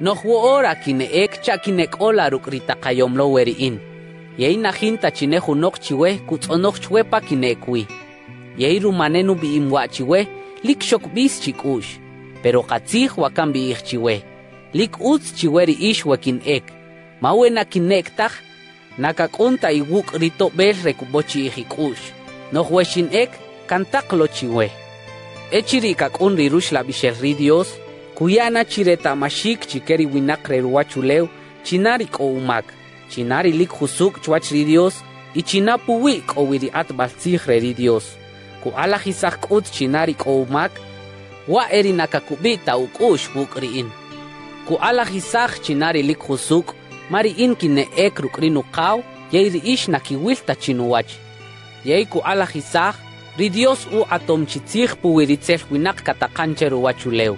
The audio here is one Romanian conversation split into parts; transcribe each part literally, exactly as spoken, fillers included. Nohuora kine ekcha kine ola rukrita kayom loweri in. Yei nahinta chinehu nokchiwe kutsonokchwepa kinekui. Yei rumanenu bi imwachiwe likshok bis chikush. Pero katzih wakan bi ichchiwe. Lik uts chiweri ishwe kin ek. Mawena kinektaj nakakunta iwuk rito bel rekubochi ichikush. Nohwe shin ek kantak lo chiwe. Echirikak un rirush la bisherri Dios. Cuyana chireta mashik chikeri winakre ruachuleu, chinarik o umak, chinarilik husuk chuachri Dios, y chinapuwik o wiriat balsihre Dios. Ku ala hisak ut chinarik o umak, wa erinakakubita ukush bukriin. Ku ala hisak chinarilik husuk, mariin kine ekrukrin ukaw, yeiri ish nakiwilta chinuach. Yei ku ala hisak, ridios u atom chitzih puwiritsef winak katakanche ruachuleu.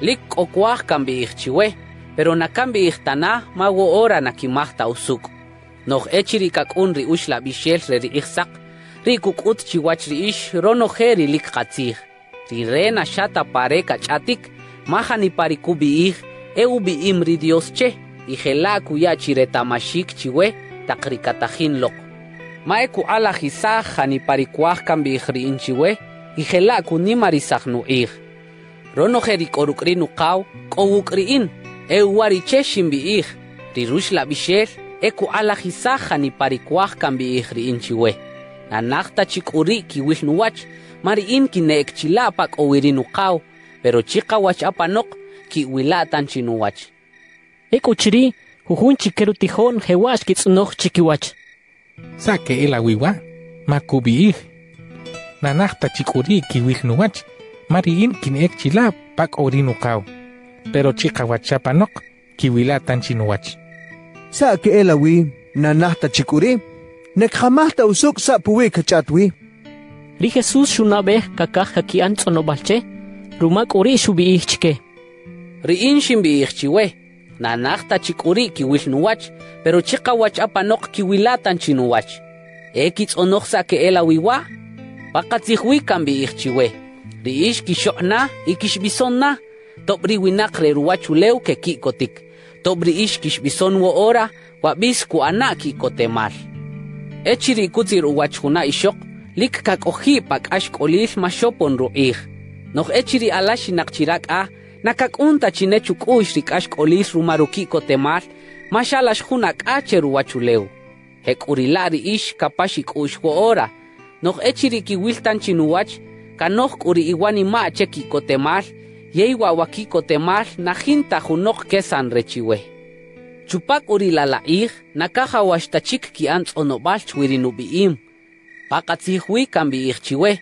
Lik okuaj kambi ichchiwe, pero nakambi ichtana mago ora nakimahta usuk. Nog echirikak un riush la bishel reri ichsak, rikuk ut chiwach riish ronoheri lik katzih. Rirena shata pare kachatik, mahani parikubi ich, eubi imri Dios che, ijela kuya chireta mashik chiwe, takrikatahin lok. Maeku ala hisaj hani parikuaj kambi ichri inchiwe, ijela kunimarisaj nu ich. Ronoherik orukrinu kaw, kowukriin, ewari cheshin bi ich, rirush la bishel, eku ala hisajani parikwaj kan bi ich riin chiwe. Nanakta chikuri kiwishnuwach, mariin kine ekchilapak owirinu kaw, pero chikawach apanok, kiwilatan chinuwach. Eku chiri, huhun chikeru tijon hewash kitsunok chikiwach. Sake ela wiwa, makubi ich. Nanakta chikuri kiwishnuwach, mariin kinek chila pak orinukaw, pero chikawachapanok kiwilatan chinuwach. Sa ke elawi nanahta chikuri, nekhamahta usuk sa puwi kachatwi. Ri Jesus shunabe kakaj hakian tsonobalche, rumak ori shubi ichke. Ri inshin bi ichchiwe, nanahta chikuri kiwilnuwach, pero chikawachapanok kiwilatan chinuwach. Ekits onok sa ke elawiwa, pakatzihwi kan bi ichchiwe. Riish kishokna y kishbisonna, tobri winakre ruachuleu ke kikotik, tobri ish kishbison wo ora, wabis kuana kikotemal. Echiri kutzir uachuna ishok, lik kak ohi pak ashk olif mashopon ruih. Nog echiri alashinak chirak a, nakak unta chinechuk uishrik ashk olif rumaru kikotemal, mashalash hunak ache ruachuleu. Hek urilari ish kapashik uish wo ora, nog echiri kiwiltan chinuach, kanok uri iwani maache kikotemal, yeiwa wakikotemal na hinta hunok kesan rechiwe. Chupak uri lalaih, nakaha washtachik kiantz onobal chwirinubiim. Pakatzihwi kambi ichchiwe,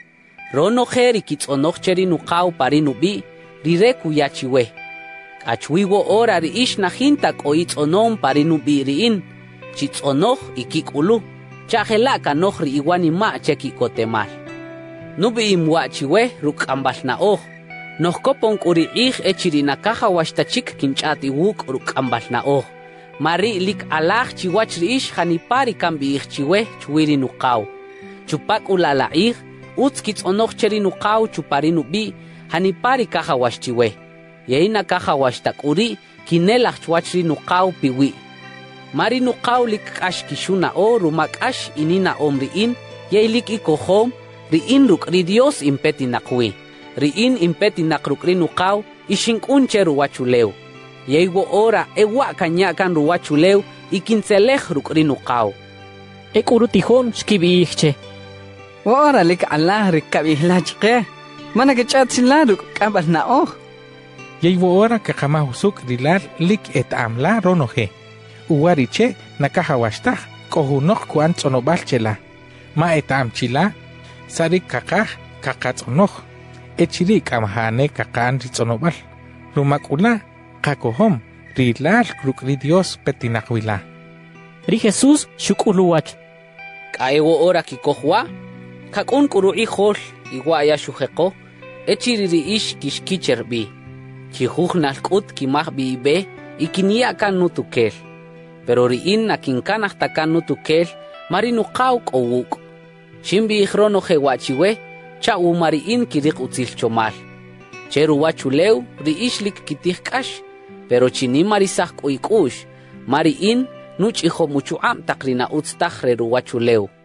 rono heri kitz onokcherinu kaw parinubi, rireku yachiwe. Achwiwo ora riish na hintak oitz onom parinubi riin, chitz onok ikikulu, chajela kanok ri iwani maache kikotemal. Nubi imwachiwe rukambasna oh, nohkopong uri ich echirinakaha washtachik kinchati wuk rukambasna oh. Mari lik alach chiwachri ish hanipari kambi ichchiwe chwirinukaw. Chupak ulala ich, utskits onokcherinukaw chuparinubi, hanipari kaha washchiwe. Yeina kaha washtak uri, kinelach chwachrinukaw piwi. Mari nukaw lik ash kishuna oh, rumak ash inina omriin, yeilik ikohom, riin rukri Dios impeti nakwi, riin impeti nakrukri nukaw, ishinkunche ruachuleu. Yeigo ora ewa kanyakan ruachuleu, ikinselej rukri nukaw. Ekuru tijon shkibi ichche. Ora lik Allah rikkabihlachke, manakechatzilan rukkabal na oh. Yeigo ora kakamahusuk rilar lik et amla ronoje. Uwariche nakahawashtah kohunok kuantsonobalchela. Ma et amchila, sarik kakaj kakatsonoj, echirik amjane kakan ritsonobal, rumakula kakohom, rilal krukri Dios petinakwila. Ri Jesus shukuluach. Kaewo ora kikohwa, kakun kuru ijol, iwaya shujeko, echiriri ish kishkicherbi, kihuj nalkut kimahbi ibe, ikiniakan nutukel, pero riin nakinkanaj takan nutukel, marinukauk owuk. Shimbi ichrono hewachiwe, cha umariin kirik utzilchomal. Cheru wachuleu, riishlik kitikash, Pero chini marisak uikush, mariin nuch iho muchuam takrina utstak reruachuleu.